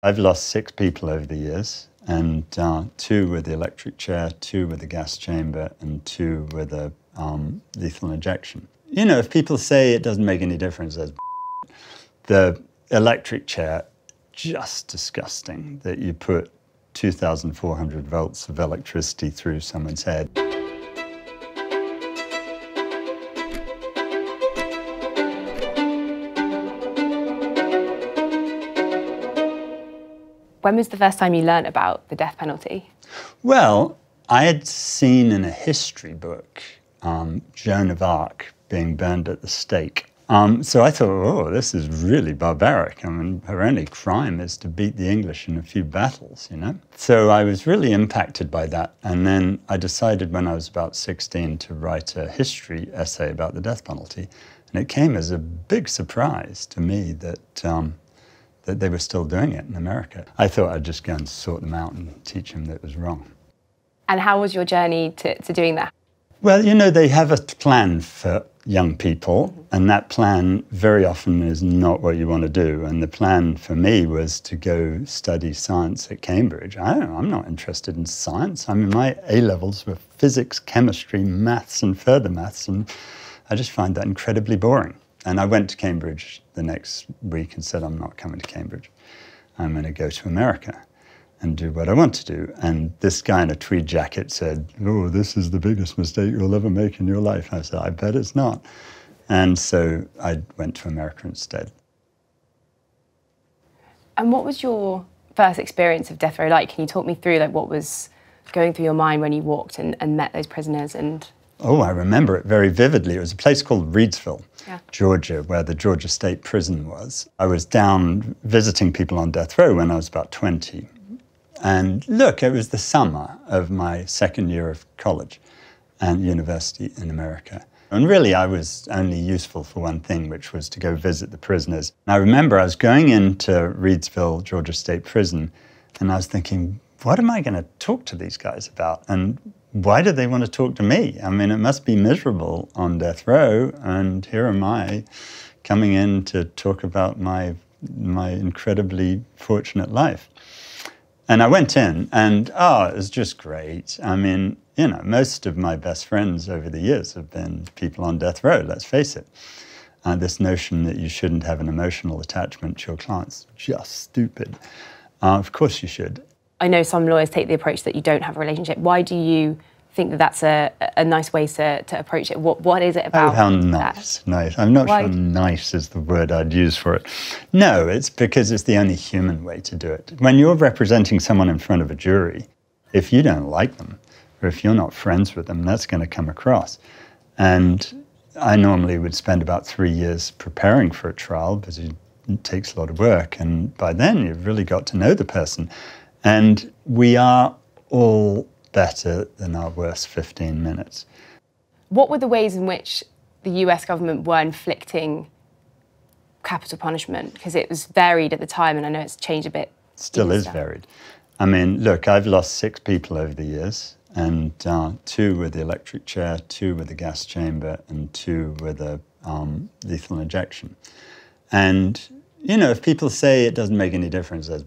I've lost 6 people over the years, and 2 with the electric chair, 2 with the gas chamber, and 2 with a lethal injection. You know, if people say it doesn't make any difference, that's the electric chair, just disgusting that you put 2,400 volts of electricity through someone's head. When was the first time you learnt about the death penalty? Well, I had seen in a history book Joan of Arc being burned at the stake. So I thought, oh, this is really barbaric. I mean, her only crime is to beat the English in a few battles, you know? So I was really impacted by that. And then I decided when I was about 16 to write a history essay about the death penalty. And it came as a big surprise to me that that they were still doing it in America. I thought I'd just go and sort them out and teach them that it was wrong. And how was your journey to doing that? Well, you know, they have a plan for young people, and that plan very often is not what you want to do. And the plan for me was to go study science at Cambridge. I'm not interested in science. I mean, my A-levels were physics, chemistry, maths, and further maths, and I just find that incredibly boring. And I went to Cambridge the next week and said, I'm not coming to Cambridge. I'm going to go to America and do what I want to do. And this guy in a tweed jacket said, oh, this is the biggest mistake you'll ever make in your life. I said, I bet it's not. And so I went to America instead. And what was your first experience of death row like? Can you talk me through like what was going through your mind when you walked and met those prisoners and... Oh, I remember it very vividly. It was a place called Reidsville, Georgia, where the Georgia State Prison was. I was down visiting people on death row when I was about 20. And look, it was the summer of my second year of college and university in America. And really, I was only useful for one thing, which was to go visit the prisoners. And I remember I was going into Reidsville, Georgia State Prison, and I was thinking, what am I going to talk to these guys about? And why do they want to talk to me? I mean, it must be miserable on death row, and here am I coming in to talk about my incredibly fortunate life. And I went in, and it was just great. I mean, you know, most of my best friends over the years have been people on death row, let's face it. And this notion that you shouldn't have an emotional attachment to your clients, just stupid. Of course you should. I know some lawyers take the approach that you don't have a relationship. Why do you think that that's a nice way to approach it? What is it about? Oh, how nice, nice. I'm not sure nice is the word I'd use for it. No, it's because it's the only human way to do it. When you're representing someone in front of a jury, if you don't like them, or if you're not friends with them, that's going to come across. And I normally would spend about 3 years preparing for a trial, because it takes a lot of work. And by then, you've really got to know the person. And we are all better than our worst 15 minutes. What were the ways in which the US government were inflicting capital punishment? Because it was varied at the time, and I know it's changed a bit. Still is varied. I mean, look, I've lost 6 people over the years, and 2 with the electric chair, 2 with the gas chamber, and 2 with a lethal injection. And, you know, if people say it doesn't make any difference, that's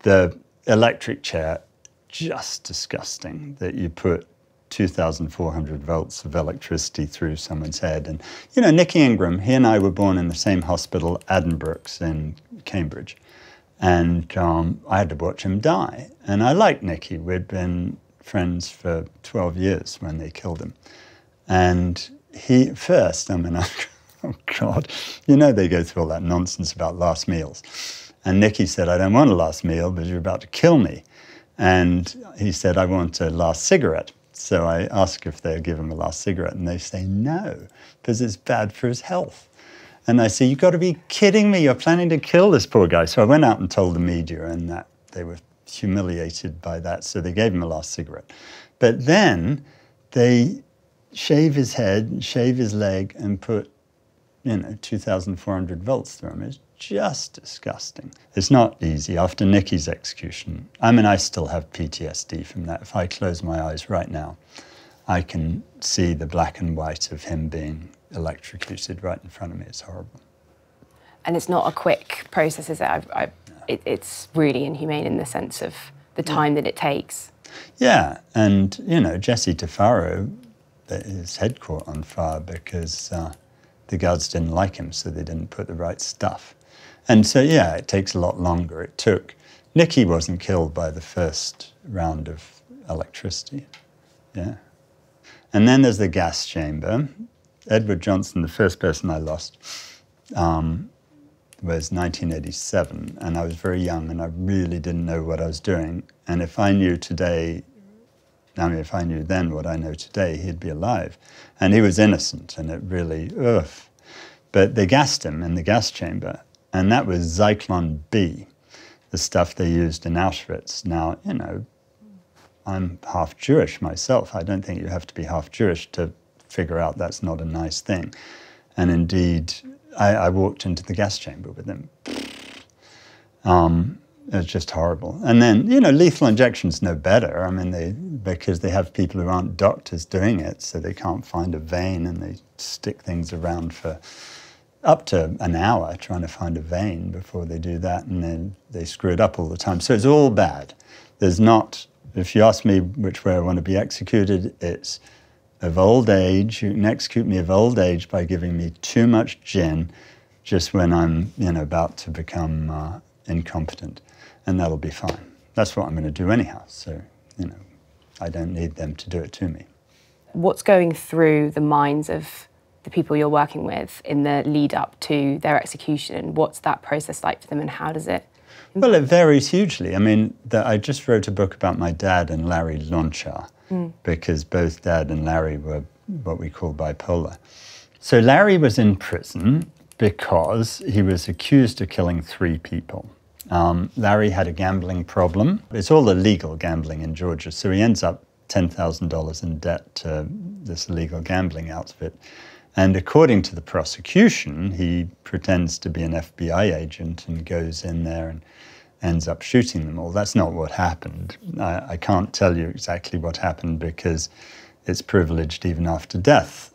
the electric chair, just disgusting that you put 2,400 volts of electricity through someone's head. And, you know, Nicky Ingram, he and I were born in the same hospital, Addenbrookes in Cambridge. And I had to watch him die. And I liked Nicky. We'd been friends for 12 years when they killed him. And he, first, I mean, oh God, you know they go through all that nonsense about last meals. And Nicky said, I don't want a last meal, because you're about to kill me. And he said, I want a last cigarette. So I asked if they'd give him a last cigarette, and they say no, because it's bad for his health. And I say, you've got to be kidding me. You're planning to kill this poor guy. So I went out and told the media, and that they were humiliated by that. So they gave him a last cigarette. But then they shave his head, shave his leg, and put, you know, 2,400 volts through him. It's just disgusting. It's not easy. After Nicky's execution, I mean, I still have PTSD from that. If I close my eyes right now, I can see the black and white of him being electrocuted right in front of me. It's horrible. And it's not a quick process, is it? I it's really inhumane in the sense of the time that it takes. Yeah, and, you know, Jesse Tafaro, his head caught on fire because the guards didn't like him, so they didn't put the right stuff. And so, yeah, it takes a lot longer. It took... Nicky wasn't killed by the first round of electricity, yeah. And then there's the gas chamber. Edward Johnson, the first person I lost, was 1987, and I was very young, and I really didn't know what I was doing. And if I knew today, I mean, if I knew then what I know today, he'd be alive. And he was innocent, and it really, ugh. But they gassed him in the gas chamber, and that was Zyklon B, the stuff they used in Auschwitz. Now, you know, I'm half Jewish myself. I don't think you have to be half Jewish to figure out that's not a nice thing. And indeed, I walked into the gas chamber with him. It was just horrible. And then, you know, lethal injection's no better. I mean, because they have people who aren't doctors doing it, so they can't find a vein, and they stick things around for up to an hour trying to find a vein before they do that, and then they screw it up all the time. So it's all bad. There's not, if you ask me which way I want to be executed, it's of old age. You can execute me of old age by giving me too much gin just when I'm, you know, about to become incompetent, and that'll be fine. That's what I'm going to do anyhow, so, you know, I don't need them to do it to me. What's going through the minds of the people you're working with in the lead up to their execution? What's that process like for them, and how does it? Well, it varies hugely. I mean, I just wrote a book about my dad and Larry Lonchar, because both dad and Larry were what we call bipolar. So Larry was in prison because he was accused of killing 3 people. Larry had a gambling problem. It's all illegal gambling in Georgia, so he ends up $10,000 in debt to this illegal gambling outfit. And according to the prosecution, he pretends to be an FBI agent and goes in there and ends up shooting them all. That's not what happened. I can't tell you exactly what happened because it's privileged even after death.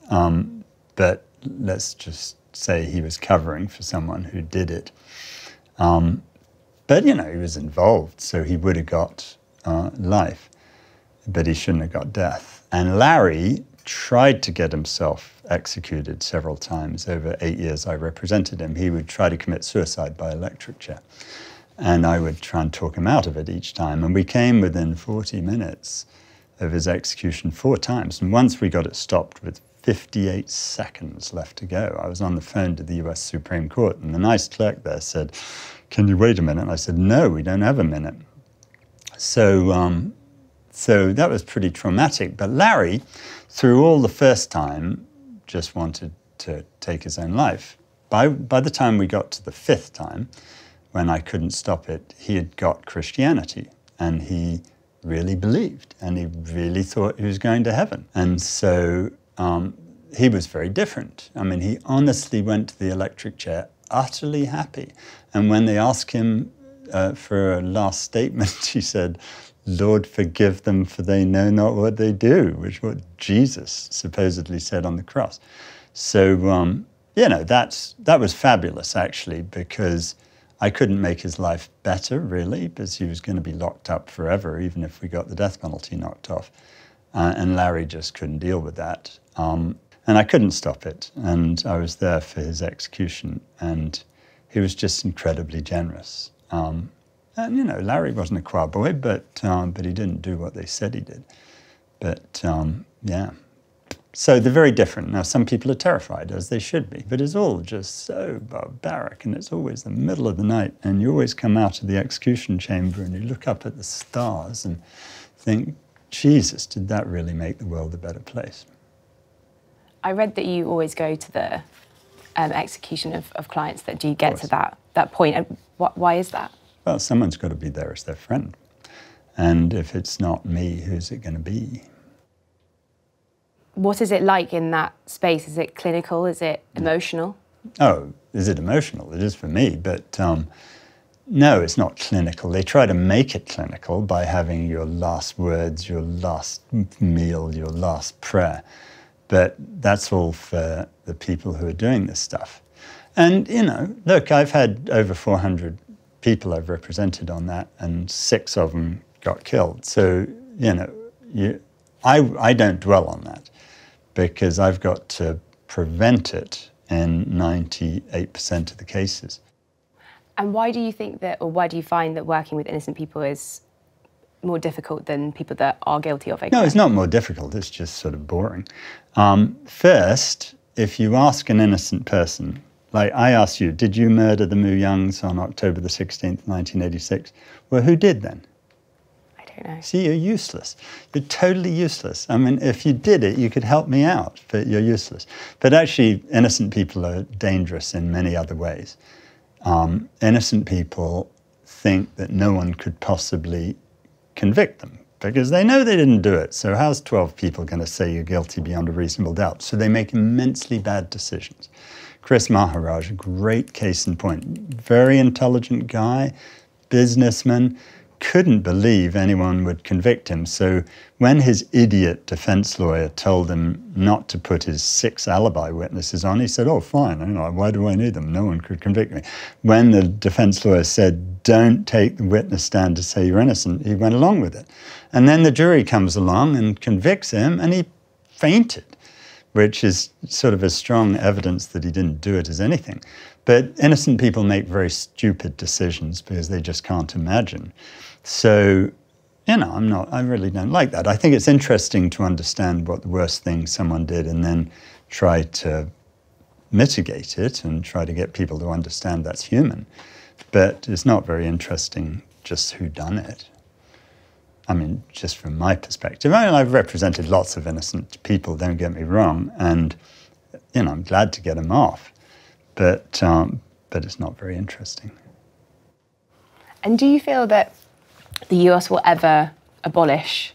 But let's just say he was covering for someone who did it. But, you know, he was involved, so he would have got life, but he shouldn't have got death. And Larry tried to get himself executed several times. Over 8 years I represented him. He would try to commit suicide by electric chair, and I would try and talk him out of it each time. And we came within 40 minutes of his execution 4 times, and once we got it stopped with 58 seconds left to go. I was on the phone to the US Supreme Court, and the nice clerk there said, "Can you wait a minute?" And I said, "No, we don't have a minute." So that was pretty traumatic. But Larry, through all the first time, just wanted to take his own life. By the time we got to the 5th time, when I couldn't stop it, he had got Christianity, and he really believed, and he really thought he was going to heaven. And so he was very different. I mean, he honestly went to the electric chair utterly happy. And when they asked him for a last statement, he said, "Lord, forgive them, for they know not what they do," which what Jesus supposedly said on the cross. So, you know, that was fabulous, actually, because I couldn't make his life better, really, because he was going to be locked up forever, even if we got the death penalty knocked off. And Larry just couldn't deal with that. And I couldn't stop it. And I was there for his execution. And he was just incredibly generous. And, you know, Larry wasn't a choir boy, but he didn't do what they said he did. But, yeah. So they're very different. Now, some people are terrified, as they should be, but it's all just so barbaric, and it's always the middle of the night, and you always come out of the execution chamber and you look up at the stars and think, Jesus, did that really make the world a better place? I read that you always go to the execution of clients that do get to that point. And why is that? Well, someone's got to be there as their friend. And if it's not me, who's it going to be? What is it like in that space? Is it clinical? Is it emotional? Oh, is it emotional? It is for me, but no, it's not clinical. They try to make it clinical by having your last words, your last meal, your last prayer. But that's all for the people who are doing this stuff. And, you know, look, I've had over 400 people I've represented on that, and 6 of them got killed. So, you know, I don't dwell on that because I've got to prevent it in 98% of the cases. And why do you think that, or why do you find that working with innocent people is more difficult than people that are guilty of a crime? No, it's not more difficult, it's just sort of boring. First, if you ask an innocent person, like I asked you, did you murder the Moo Youngs on October the 16th, 1986? Well, who did then? I don't know. See, you're useless. You're totally useless. I mean, if you did it, you could help me out, but you're useless. But actually, innocent people are dangerous in many other ways. Innocent people think that no one could possibly convict them because they know they didn't do it. So how's 12 people going to say you're guilty beyond a reasonable doubt? So they make immensely bad decisions. Chris Maharaj, a great case in point, very intelligent guy, businessman, couldn't believe anyone would convict him. So when his idiot defense lawyer told him not to put his 6 alibi witnesses on, he said, oh, fine, you know, why do I need them? No one could convict me. When the defense lawyer said, don't take the witness stand to say you're innocent, he went along with it. And then the jury comes along and convicts him, and he fainted, which is sort of as strong evidence that he didn't do it as anything. But innocent people make very stupid decisions because they just can't imagine. So, you know, I really don't like that. I think it's interesting to understand what the worst thing someone did and then try to mitigate it and try to get people to understand that's human. But it's not very interesting just who done it. I mean, just from my perspective. I mean, I've represented lots of innocent people, don't get me wrong, and, you know, I'm glad to get them off. But it's not very interesting. And do you feel that the US will ever abolish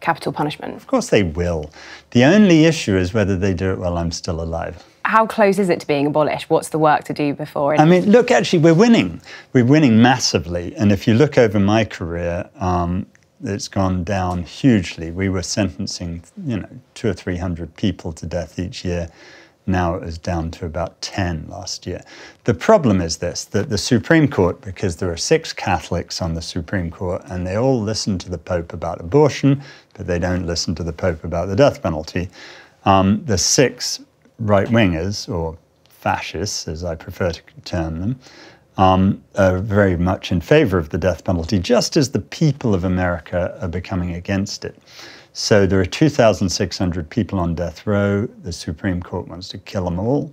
capital punishment? Of course they will. The only issue is whether they do it while I'm still alive. How close is it to being abolished? What's the work to do before? I mean, look, actually, we're winning. We're winning massively. And if you look over my career, it's gone down hugely. We were sentencing, you know, 200 or 300 people to death each year. Now it was down to about 10 last year. The problem is this, that the Supreme Court, because there are 6 Catholics on the Supreme Court and they all listen to the Pope about abortion, but they don't listen to the Pope about the death penalty, the 6 right-wingers, or fascists as I prefer to term them, are very much in favor of the death penalty, just as the people of America are becoming against it. So there are 2,600 people on death row. The Supreme Court wants to kill them all.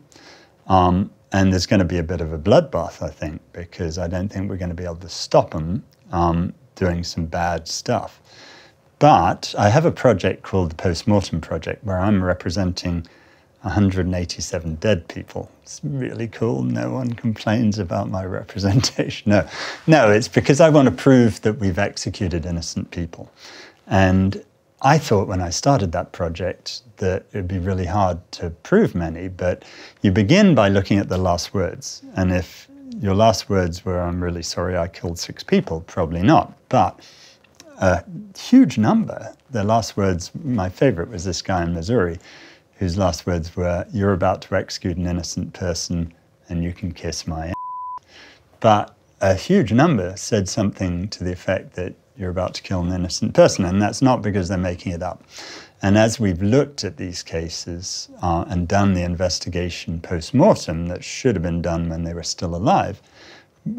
And there's going to be a bit of a bloodbath, I think, because I don't think we're going to be able to stop them doing some bad stuff. But I have a project called the Postmortem Project, where I'm representing 187 dead people. It's really cool. No one complains about my representation. No, it's because I want to prove that we've executed innocent people. And I thought when I started that project that it'd be really hard to prove many, but you begin by looking at the last words. And if your last words were, I'm really sorry I killed 6 people, probably not, but a huge number. The last words, my favorite was this guy in Missouri, whose last words were, you're about to execute an innocent person and you can kiss my ass. But a huge number said something to the effect that you're about to kill an innocent person, and that's not because they're making it up. And as we've looked at these cases and done the investigation post-mortem that should have been done when they were still alive,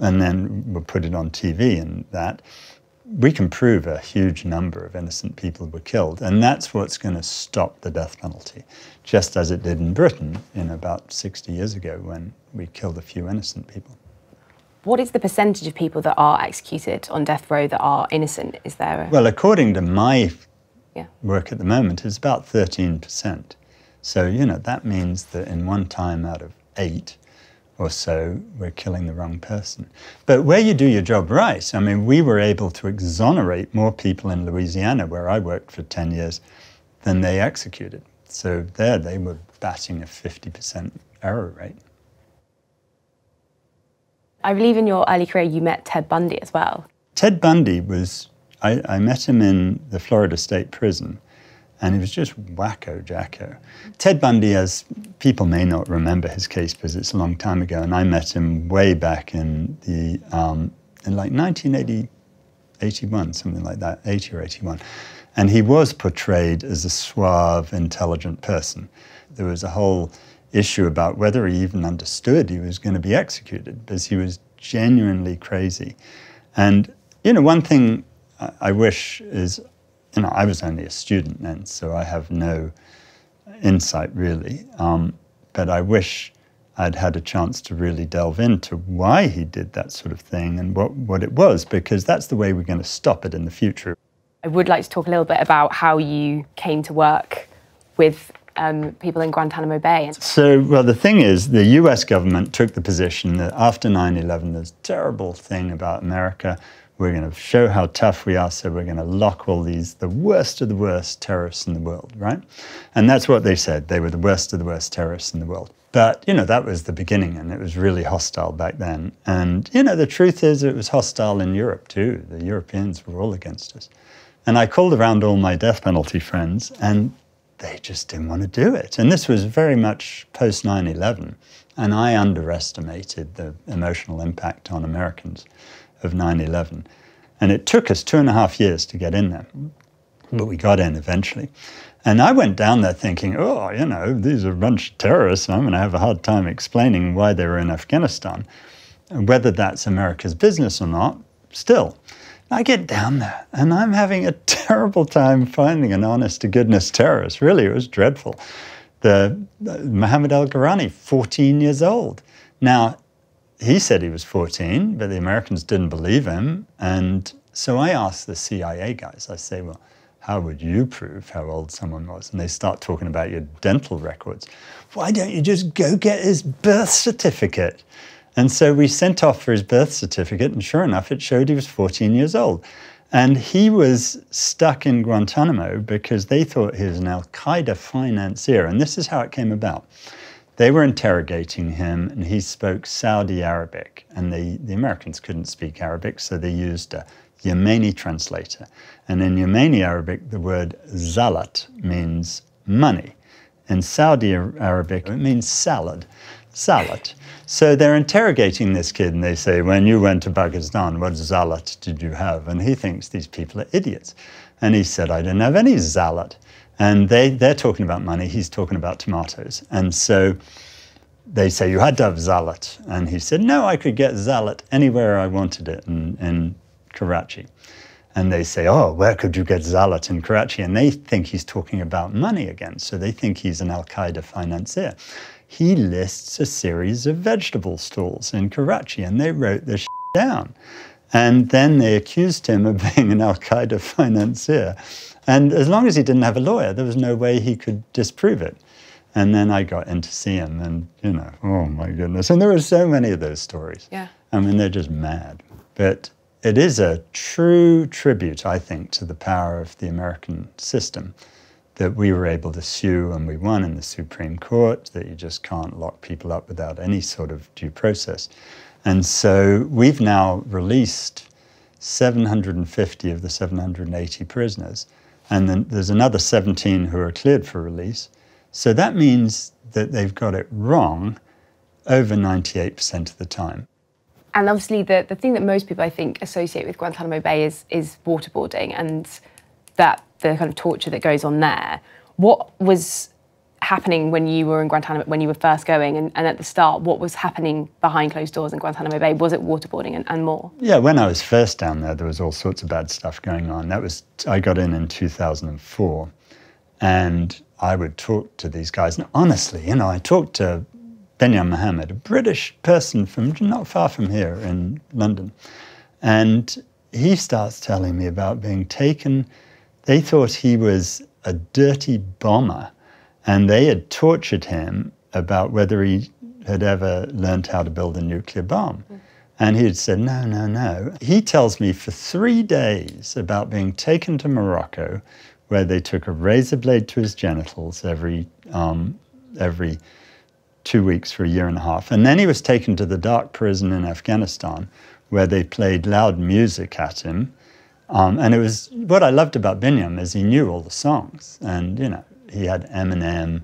and then we'll put it on TV and that, we can prove a huge number of innocent people were killed, and that's what's going to stop the death penalty, just as it did in Britain in about 60 years ago when we killed a few innocent people. What is the percentage of people that are executed on death row that are innocent? Is there a... Well, according to my work at the moment, it's about 13%. So, you know, that means that in one time out of 8 or so, we're killing the wrong person. But where you do your job right, I mean, we were able to exonerate more people in Louisiana, where I worked for 10 years, than they executed. So there they were batting a 50% error rate. I believe in your early career you met Ted Bundy as well. Ted Bundy was, I met him in the Florida State Prison, and he was just wacko jacko. Ted Bundy, as people may not remember his case because it's a long time ago, and I met him way back in the in like 1980, 81, something like that, 80 or 81. And he was portrayed as a suave, intelligent person. There was a whole issue about whether he even understood he was going to be executed, because he was genuinely crazy. And, you know, one thing I wish is, you know, I was only a student then, so I have no insight really, but I wish I'd had a chance to really delve into why he did that sort of thing and what it was, because that's the way we're going to stop it in the future. I would like to talk a little bit about how you came to work with people in Guantanamo Bay. So, well, the thing is, the US government took the position that after 9/11, this terrible thing about America, we're going to show how tough we are, so we're going to lock all these, the worst of the worst terrorists in the world, right? And that's what they said. They were the worst of the worst terrorists in the world. But, you know, that was the beginning, and it was really hostile back then. And, you know, the truth is it was hostile in Europe too. The Europeans were all against us. And I called around all my death penalty friends, and they just didn't want to do it. And this was very much post 9/11, and I underestimated the emotional impact on Americans of 9/11. And it took us 2.5 years to get in there, but we got in eventually. And I went down there thinking, oh, you know, these are a bunch of terrorists, and I'm going to have a hard time explaining why they were in Afghanistan. And whether that's America's business or not, still. I get down there, and I'm having a terrible time finding an honest-to-goodness terrorist. Really, it was dreadful. The Mohammed Al-Gharani, 14 years old. Now, he said he was 14, but the Americans didn't believe him. And so I asked the CIA guys, I say, well, how would you prove how old someone was? And they start talking about your dental records. Why don't you just go get his birth certificate? And so we sent off for his birth certificate, and sure enough, it showed he was 14 years old. And he was stuck in Guantanamo because they thought he was an al-Qaeda financier, and this is how it came about. They were interrogating him, and he spoke Saudi Arabic, and the Americans couldn't speak Arabic, so they used a Yemeni translator. And in Yemeni Arabic, the word zalat means money. In Saudi Arabic, it means salad. Zalat. So they're interrogating this kid, and they say, when you went to Pakistan, what zalat did you have? And he thinks these people are idiots. And he said, I didn't have any zalat. And they're talking about money, he's talking about tomatoes. And so they say, you had to have zalat. And he said, no, I could get zalat anywhere I wanted it in Karachi. And they say, oh, where could you get zalat in Karachi? And they think he's talking about money again. So they think he's an al-Qaeda financier. He lists a series of vegetable stalls in Karachi, and they wrote this down. And then they accused him of being an al-Qaeda financier. And as long as he didn't have a lawyer, there was no way he could disprove it. And then I got in to see him, and, you know, oh my goodness. And there were so many of those stories. Yeah. I mean, they're just mad. But it is a true tribute, I think, to the power of the American system, that we were able to sue, and we won in the Supreme Court, that you just can't lock people up without any sort of due process. And so we've now released 750 of the 780 prisoners, and then there's another 17 who are cleared for release. So that means that they've got it wrong over 98% of the time. And obviously the thing that most people, I think, associate with Guantanamo Bay is waterboarding, and that the kind of torture that goes on there. What was happening when you were in Guantanamo, when you were first going, and at the start, what was happening behind closed doors in Guantanamo Bay? Was it waterboarding and more? Yeah, when I was first down there, there was all sorts of bad stuff going on. That was, I got in 2004, and I would talk to these guys. And honestly, you know, I talked to Binyam Mohamed, a British person from not far from here in London. And he starts telling me about being taken. They thought he was a dirty bomber, and they had tortured him about whether he had ever learned how to build a nuclear bomb. And he had said, no, no, no. He tells me for 3 days about being taken to Morocco, where they took a razor blade to his genitals every 2 weeks for 1.5 years. And then he was taken to the dark prison in Afghanistan, where they played loud music at him. And it was, what I loved about Binyam is he knew all the songs, and, you know, he had Eminem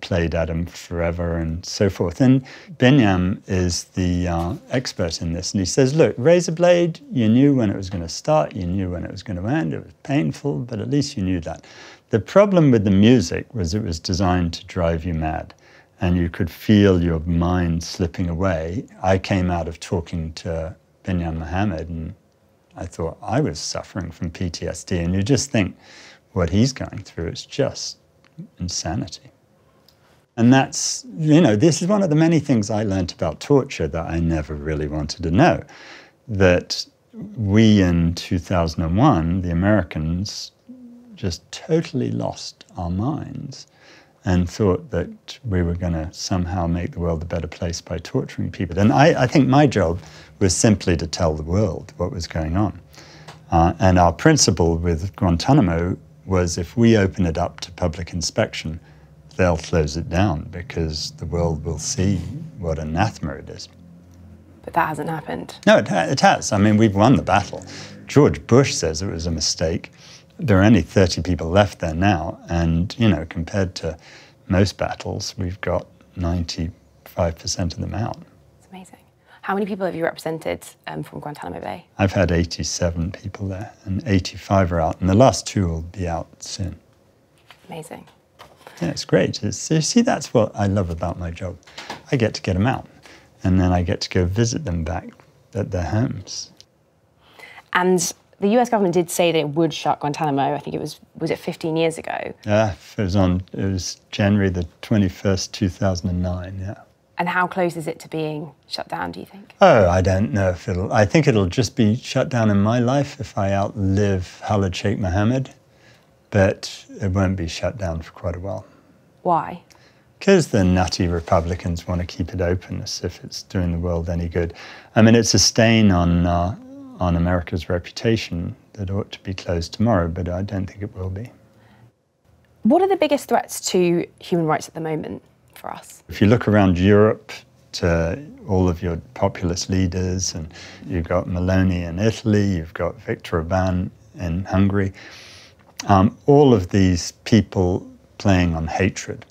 played at him forever and so forth. And Binyam is the expert in this, and he says, look, razor blade, you knew when it was going to start, you knew when it was going to end, it was painful, but at least you knew that. The problem with the music was it was designed to drive you mad, and you could feel your mind slipping away. I came out of talking to Binyam Mohamed, and I thought I was suffering from PTSD, and you just think what he's going through is just insanity. And that's, you know, this is one of the many things I learned about torture that I never really wanted to know, that we in 2001, the Americans, just totally lost our minds and thought that we were going to somehow make the world a better place by torturing people. And I think my job was simply to tell the world what was going on. And our principle with Guantanamo was, if we open it up to public inspection, they'll close it down because the world will see what anathema it is. But that hasn't happened. No, it has. I mean, we've won the battle. George Bush says it was a mistake. There are only 30 people left there now, and, you know, compared to most battles, we've got 95% of them out. It's amazing. How many people have you represented from Guantanamo Bay? I've had 87 people there, and 85 are out, and the last two will be out soon. Amazing. Yeah, it's great. It's, you see, that's what I love about my job. I get to get them out, and then I get to go visit them back at their homes. And the US government did say that it would shut Guantanamo. I think it was it 15 years ago? Yeah, it was January the 21st, 2009, yeah. And how close is it to being shut down, do you think? Oh, I don't know if it'll, I think it'll just be shut down in my life if I outlive Khalid Sheikh Mohammed, but it won't be shut down for quite a while. Why? Because the nutty Republicans want to keep it open as if it's doing the world any good. I mean, it's a stain on America's reputation that ought to be closed tomorrow, but I don't think it will be. What are the biggest threats to human rights at the moment for us? If you look around Europe to all of your populist leaders, and you've got Meloni in Italy, you've got Viktor Orbán in Hungary, all of these people playing on hatred.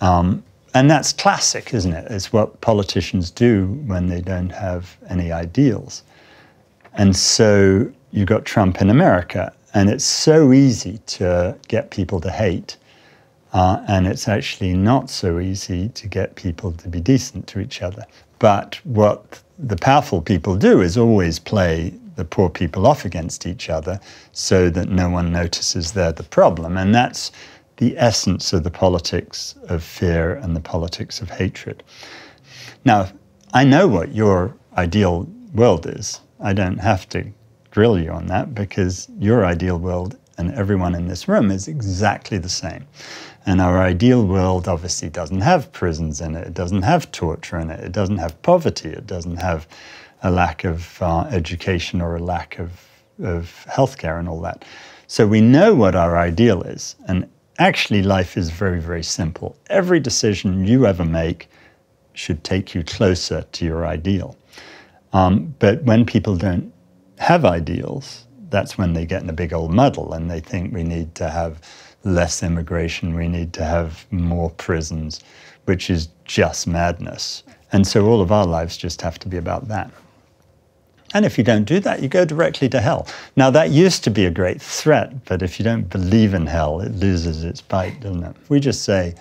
And that's classic, isn't it? It's what politicians do when they don't have any ideals. And so you got Trump in America, and it's so easy to get people to hate, and it's actually not so easy to get people to be decent to each other. But what the powerful people do is always play the poor people off against each other so that no one notices they're the problem, and that's the essence of the politics of fear and the politics of hatred. Now, I know what your ideal world is. I don't have to grill you on that, because your ideal world and everyone in this room is exactly the same. And our ideal world obviously doesn't have prisons in it, it doesn't have torture in it, it doesn't have poverty, it doesn't have a lack of education or a lack of healthcare and all that. So we know what our ideal is, and actually life is very, very simple. Every decision you ever make should take you closer to your ideal. But when people don't have ideals, that's when they get in a big old muddle, and they think we need to have less immigration, we need to have more prisons, which is just madness. And so all of our lives just have to be about that. And if you don't do that, you go directly to hell. Now, that used to be a great threat, but if you don't believe in hell, it loses its bite, doesn't it? If we just say,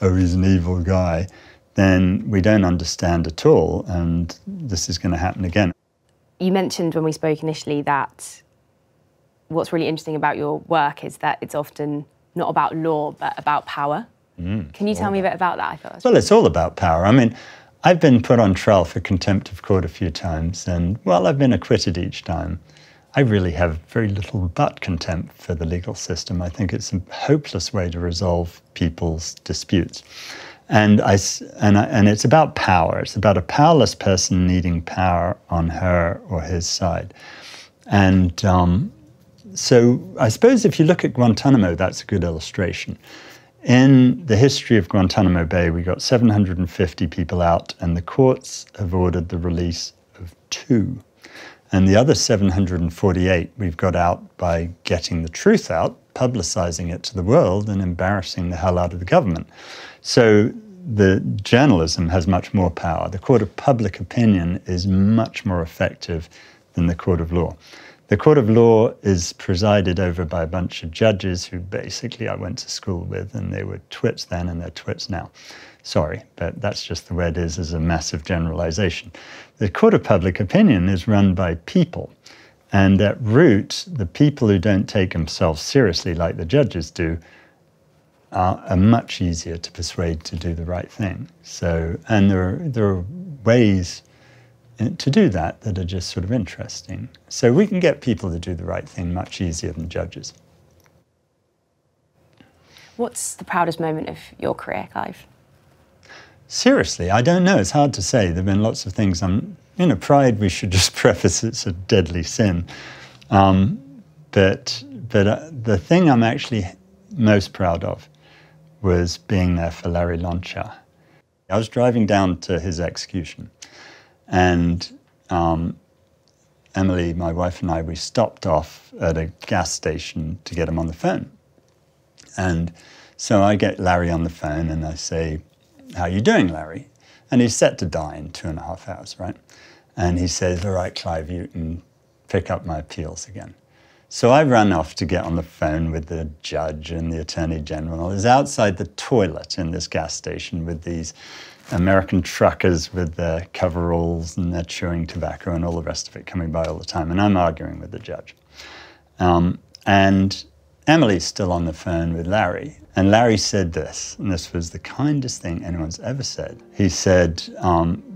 oh, he's an evil guy, then we don't understand at all, and this is going to happen again. You mentioned when we spoke initially that what's really interesting about your work is that it's often not about law, but about power. Can you tell me a bit about that? I thought. Well, it's all about power. I mean, I've been put on trial for contempt of court a few times, and, well, I've been acquitted each time. I really have very little but contempt for the legal system. I think it's a hopeless way to resolve people's disputes. And it's about power. It's about a powerless person needing power on her or his side. And so I suppose if you look at Guantanamo, that's a good illustration. In the history of Guantanamo Bay, we got 750 people out, and the courts have ordered the release of 2. And the other 748 we've got out by getting the truth out, publicizing it to the world, and embarrassing the hell out of the government. So the journalism has much more power. The court of public opinion is much more effective than the court of law. The court of law is presided over by a bunch of judges who basically I went to school with, and they were twits then and they're twits now. Sorry, but that's just the way it is as a massive generalization. The court of public opinion is run by people, and at root, the people who don't take themselves seriously like the judges do are much easier to persuade to do the right thing. So, and there are ways to do that that are just sort of interesting. So we can get people to do the right thing much easier than judges. What's the proudest moment of your career, Clive? Seriously, I don't know. It's hard to say. There have been lots of things. Pride, we should just preface, it's a deadly sin. But the thing I'm actually most proud of was being there for Larry Lonchar. I was driving down to his execution, and Emily, my wife, and I, we stopped off at a gas station to get him on the phone. And so I get Larry on the phone and I say, "How are you doing, Larry?" And he's set to die in 2.5 hours, right? And he says, "All right, Clive, you can pick up my appeals again." So I ran off to get on the phone with the judge and the attorney general. I was outside the toilet in this gas station with these American truckers with their coveralls and their chewing tobacco and all the rest of it coming by all the time. And I'm arguing with the judge. And Emily's still on the phone with Larry. And Larry said this, and this was the kindest thing anyone's ever said. He said,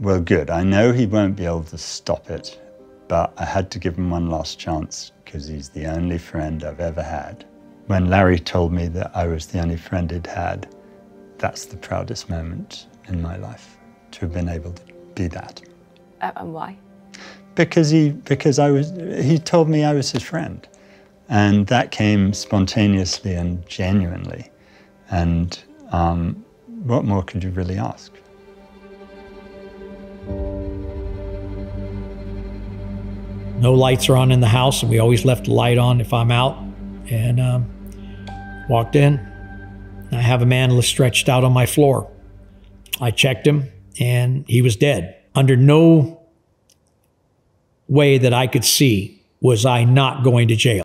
"Well, good, I know he won't be able to stop it, but I had to give him one last chance because he's the only friend I've ever had." When Larry told me that I was the only friend he'd had, that's the proudest moment in my life, to have been able to be that. And why? Because he told me I was his friend, and that came spontaneously and genuinely. And what more could you really ask? No lights are on in the house, and we always left a light on if I'm out. And walked in. I have a man stretched out on my floor. I checked him, and he was dead. Under no way that I could see was I not going to jail.